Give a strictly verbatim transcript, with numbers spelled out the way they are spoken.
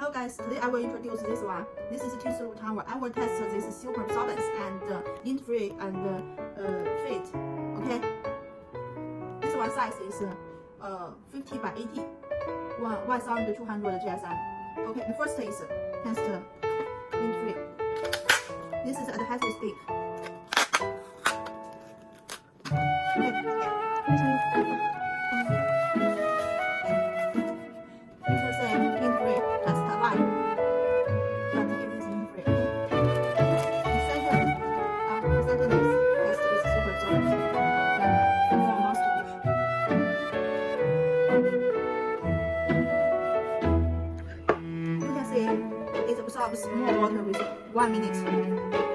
Hello guys, today I will introduce this one. This is T three tower. I will test this super solvents and uh, lint free and uh, uh, fit. Okay. This one size is uh, fifty by eighty, one thousand two hundred G S M. Okay, the first is test uh, lint free. This is adhesive stick. Okay. It absorbs more water within one minute.